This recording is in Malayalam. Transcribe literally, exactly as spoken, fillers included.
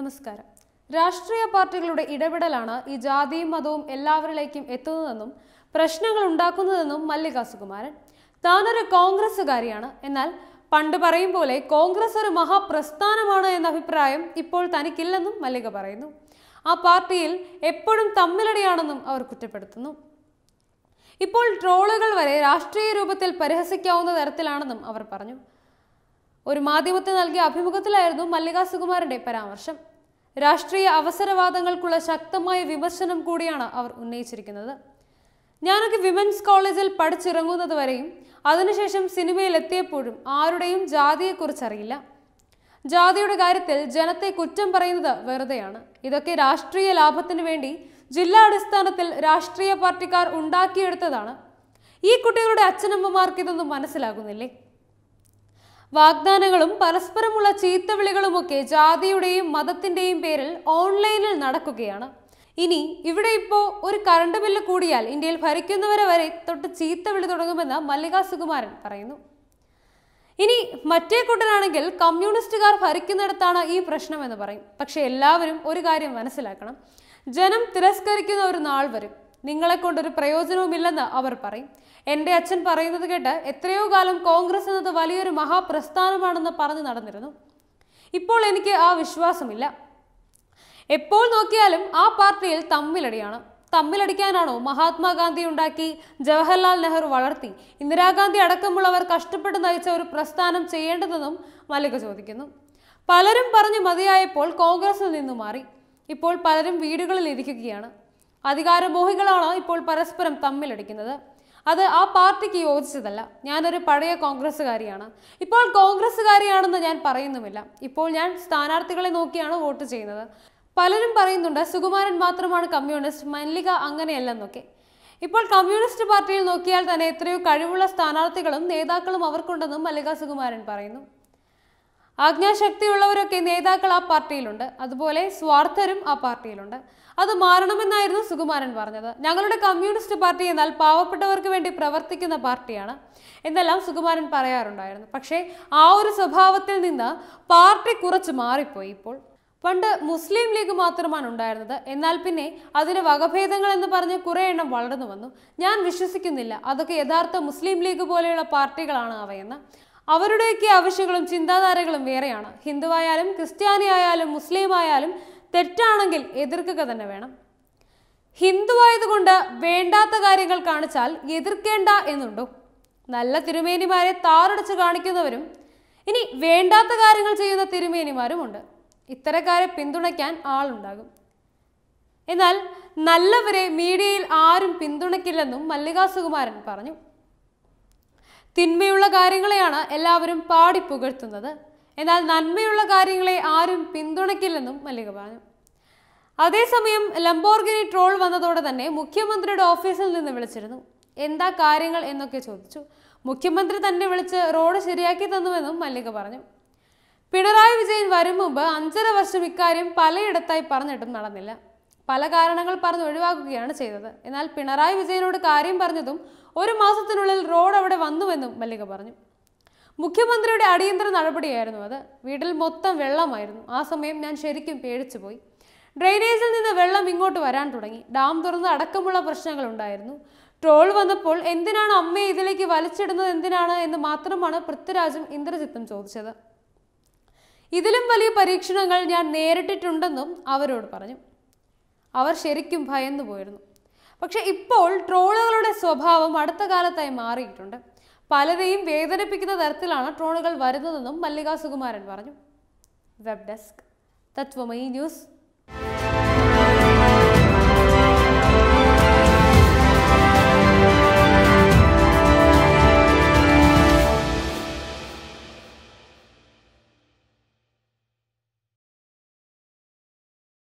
നമസ്കാരം. രാഷ്ട്രീയ പാർട്ടികളുടെ ഇടപെടലാണ് ഈ ജാതിയും മതവും എല്ലാവരിലേക്കും എത്തുന്നതെന്നും പ്രശ്നങ്ങൾ ഉണ്ടാക്കുന്നതെന്നും മല്ലിക സുകുമാരൻ. താനൊരു കോൺഗ്രസ്സുകാരിയാണ്, എന്നാൽ പണ്ട് പറയും പോലെ കോൺഗ്രസ് ഒരു മഹാപ്രസ്ഥാനമാണ് എന്ന അഭിപ്രായം ഇപ്പോൾ തനിക്കില്ലെന്നും മല്ലിക പറയുന്നു. ആ പാർട്ടിയിൽ എപ്പോഴും തമ്മിലടിയാണെന്നും അവർ കുറ്റപ്പെടുത്തുന്നു. ഇപ്പോൾ ട്രോളുകൾ വരെ രാഷ്ട്രീയ രൂപത്തിൽ പരിഹസിക്കാവുന്ന തരത്തിലാണെന്നും അവർ പറഞ്ഞു. ഒരു മാധ്യമത്തിന് നൽകിയ അഭിമുഖത്തിലായിരുന്നു മല്ലിക സുകുമാരന്റെ പരാമർശം. രാഷ്ട്രീയ അവസരവാദങ്ങൾക്കുള്ള ശക്തമായ വിമർശനം കൂടിയാണ് അവർ ഉന്നയിച്ചിരിക്കുന്നത്. ഞാനൊക്കെ വിമൻസ് കോളേജിൽ പഠിച്ചിറങ്ങുന്നത് വരെയും അതിനുശേഷം സിനിമയിലെത്തിയപ്പോഴും ആരുടെയും ജാതിയെക്കുറിച്ചറിയില്ല. ജാതിയുടെ കാര്യത്തിൽ ജനത്തെ കുറ്റം പറയുന്നത് വെറുതെയാണ്. ഇതൊക്കെ രാഷ്ട്രീയ ലാഭത്തിന് വേണ്ടി ജില്ലാടിസ്ഥാനത്തിൽ രാഷ്ട്രീയ പാർട്ടിക്കാർ ഉണ്ടാക്കിയെടുത്തതാണ്. ഈ കുട്ടികളുടെ അച്ഛനമ്മമാർക്ക് ഇതൊന്നും മനസ്സിലാകുന്നില്ലേ? വാഗ്ദാനങ്ങളും പരസ്പരമുള്ള ചീത്തവിളികളുമൊക്കെ ജാതിയുടെയും മതത്തിന്റെയും പേരിൽ ഓൺലൈനിൽ നടക്കുകയാണ്. ഇനി ഇവിടെ ഇപ്പോൾ ഒരു കറണ്ട് ബില്ല് കൂടിയാൽ ഇന്ത്യയിൽ ഭരിക്കുന്നവരെ വരെ തൊട്ട് ചീത്തവിളി തുടങ്ങുമെന്ന് മല്ലിക സുകുമാരൻ പറയുന്നു. ഇനി മറ്റേ കൂട്ടനാണെങ്കിൽ കമ്മ്യൂണിസ്റ്റുകാർ ഭരിക്കുന്നിടത്താണ് ഈ പ്രശ്നമെന്ന് പറയും. പക്ഷെ എല്ലാവരും ഒരു കാര്യം മനസ്സിലാക്കണം, ജനം തിരസ്കരിക്കുന്ന ഒരു നാൾ വരും. നിങ്ങളെ കൊണ്ടൊരു പ്രയോജനവുമില്ലെന്ന് അവർ പറയും. എൻ്റെ അച്ഛൻ പറയുന്നത് കേട്ട് എത്രയോ കാലം കോൺഗ്രസ് എന്നത് വലിയൊരു മഹാപ്രസ്ഥാനമാണെന്ന് പറഞ്ഞു നടന്നിരുന്നു. ഇപ്പോൾ എനിക്ക് ആ വിശ്വാസമില്ല. എപ്പോൾ നോക്കിയാലും ആ പാർട്ടിയിൽ തമ്മിലടിയാണ്. തമ്മിലടിക്കാനാണോ മഹാത്മാഗാന്ധി ഉണ്ടാക്കി, ജവഹർലാൽ നെഹ്റു വളർത്തി, ഇന്ദിരാഗാന്ധി അടക്കമുള്ളവർ കഷ്ടപ്പെട്ട് നയിച്ച ഒരു പ്രസ്ഥാനം ചെയ്യേണ്ടതെന്നും മല്ലിക ചോദിക്കുന്നു. പലരും പറഞ്ഞു മതിയായപ്പോൾ കോൺഗ്രസിൽ നിന്നു മാറി. ഇപ്പോൾ പലരും വീടുകളിൽ ഇരിക്കുകയാണ്. അധികാരമോഹികളാണ് ഇപ്പോൾ പരസ്പരം തമ്മിലടിക്കുന്നത്. അത് ആ പാർട്ടിക്ക് യോജിച്ചതല്ല. ഞാനൊരു പഴയ കോൺഗ്രസ്സുകാരിയാണ്. ഇപ്പോൾ കോൺഗ്രസ്സുകാരിയാണെന്ന് ഞാൻ പറയുന്നുമില്ല. ഇപ്പോൾ ഞാൻ സ്ഥാനാർത്ഥികളെ നോക്കിയാണ് വോട്ട് ചെയ്യുന്നത്. പലരും പറയുന്നുണ്ട് സുകുമാരൻ മാത്രമാണ് കമ്മ്യൂണിസ്റ്റ്, മല്ലിക അങ്ങനെയല്ലെന്നൊക്കെ. ഇപ്പോൾ കമ്മ്യൂണിസ്റ്റ് പാർട്ടിയിൽ നോക്കിയാൽ തന്നെ എത്രയോ കഴിവുള്ള സ്ഥാനാർത്ഥികളും നേതാക്കളും അവർക്കുണ്ടെന്നും മല്ലിക സുകുമാരൻ പറയുന്നു. ആജ്ഞാശക്തിയുള്ളവരൊക്കെ നേതാക്കൾ ആ പാർട്ടിയിലുണ്ട്, അതുപോലെ സ്വാർത്ഥരും ആ പാർട്ടിയിലുണ്ട്. അത് മാറണമെന്നായിരുന്നു സുകുമാരൻ പറഞ്ഞത്. ഞങ്ങളുടെ കമ്മ്യൂണിസ്റ്റ് പാർട്ടി എന്നാൽ പാവപ്പെട്ടവർക്ക് വേണ്ടി പ്രവർത്തിക്കുന്ന പാർട്ടിയാണ് എന്നെല്ലാം സുകുമാരൻ പറയാറുണ്ടായിരുന്നു. പക്ഷേ ആ ഒരു സ്വഭാവത്തിൽ നിന്ന് പാർട്ടി കുറച്ച് മാറിപ്പോയി. ഇപ്പോൾ പണ്ട് മുസ്ലിം ലീഗ് മാത്രമാണ് ഉണ്ടായിരുന്നത്. എന്നാൽ പിന്നെ അതിന് വകഭേദങ്ങൾ എന്ന് പറഞ്ഞ് കുറേ എണ്ണം വളർന്നു വന്നു. ഞാൻ വിശ്വസിക്കുന്നില്ല അതൊക്കെ യഥാർത്ഥ മുസ്ലിം ലീഗ് പോലെയുള്ള പാർട്ടികളാണ് അവയെന്ന്. അവരുടെയൊക്കെ ആവശ്യങ്ങളും ചിന്താധാരകളും വേറെയാണ്. ഹിന്ദുവായാലും ക്രിസ്ത്യാനിയായാലും മുസ്ലിം ആയാലും തെറ്റാണെങ്കിൽ എതിർക്കുക തന്നെ വേണം. ഹിന്ദുവായതുകൊണ്ട് വേണ്ടാത്ത കാര്യങ്ങൾ കാണിച്ചാൽ എതിർക്കേണ്ട എന്നുണ്ടോ? നല്ല തിരുമേനിമാരെ താറടിച്ച് കാണിക്കുന്നവരും ഇനി വേണ്ടാത്ത കാര്യങ്ങൾ ചെയ്യുന്ന തിരുമേനിമാരും ഉണ്ട്. ഇത്തരക്കാരെ പിന്തുണയ്ക്കാൻ ആളുണ്ടാകും. എന്നാൽ നല്ലവരെ മീഡിയയിൽ ആരും പിന്തുണയ്ക്കില്ലെന്നും മല്ലിക സുകുമാരൻ പറഞ്ഞു. തിന്മയുള്ള കാര്യങ്ങളെയാണ് എല്ലാവരും പാടി പുകഴ്ത്തുന്നത്, എന്നാൽ നന്മയുള്ള കാര്യങ്ങളെ ആരും പിന്തുണയ്ക്കില്ലെന്നും മല്ലിക പറഞ്ഞു. അതേസമയം ലംബോർഗിനി ട്രോൾ വന്നതോടെ തന്നെ മുഖ്യമന്ത്രിയുടെ ഓഫീസിൽ നിന്ന് വിളിച്ചിരുന്നു. എന്താ കാര്യങ്ങൾ എന്നൊക്കെ ചോദിച്ചു. മുഖ്യമന്ത്രി തന്നെ വിളിച്ച് റോഡ് ശരിയാക്കി തന്നുവെന്നും മല്ലിക പറഞ്ഞു. പിണറായി വിജയൻ വരും മുമ്പ് അഞ്ചര വർഷം ഇക്കാര്യം പലയിടത്തായി പറഞ്ഞിട്ടും നടന്നില്ല. പല കാരണങ്ങൾ പറഞ്ഞ് ഒഴിവാക്കുകയാണ് ചെയ്തത്. എന്നാൽ പിണറായി വിജയനോട് കാര്യം പറഞ്ഞതും ഒരു മാസത്തിനുള്ളിൽ റോഡ് അവിടെ വന്നുവെന്നും മല്ലിക പറഞ്ഞു. മുഖ്യമന്ത്രിയുടെ അടിയന്തര നടപടിയായിരുന്നു അത്. വീട്ടിൽ മൊത്തം വെള്ളമായിരുന്നു. ആ സമയം ഞാൻ ശരിക്കും പേടിച്ചു പോയി. ഡ്രെയിനേജിൽ നിന്ന് വെള്ളം ഇങ്ങോട്ട് വരാൻ തുടങ്ങി. ഡാം തുറന്ന് അടക്കമുള്ള പ്രശ്നങ്ങൾ ഉണ്ടായിരുന്നു. ട്രോൾ വന്നപ്പോൾ എന്തിനാണ് അമ്മയെ ഇതിലേക്ക് വലിച്ചിടുന്നത്, എന്തിനാണ് എന്ന് മാത്രമാണ് പൃഥ്വിരാജും ഇന്ദ്രജിത്തും ചോദിച്ചത്. ഇതിലും വലിയ പരീക്ഷണങ്ങൾ ഞാൻ നേരിട്ടിട്ടുണ്ടെന്നും അവരോട് പറഞ്ഞു. അവർ ശരിക്കും ഭയന്നു പോയിരുന്നു. പക്ഷെ ഇപ്പോൾ ട്രോളുകളുടെ സ്വഭാവം അടുത്ത കാലത്തായി മാറിയിട്ടുണ്ട്. പലരെയും വേദനിപ്പിക്കുന്ന തരത്തിലാണ് ട്രോളുകൾ വരുന്നതെന്നും മല്ലിക സുകുമാരൻ പറഞ്ഞു. Web desk Tatwamayi news.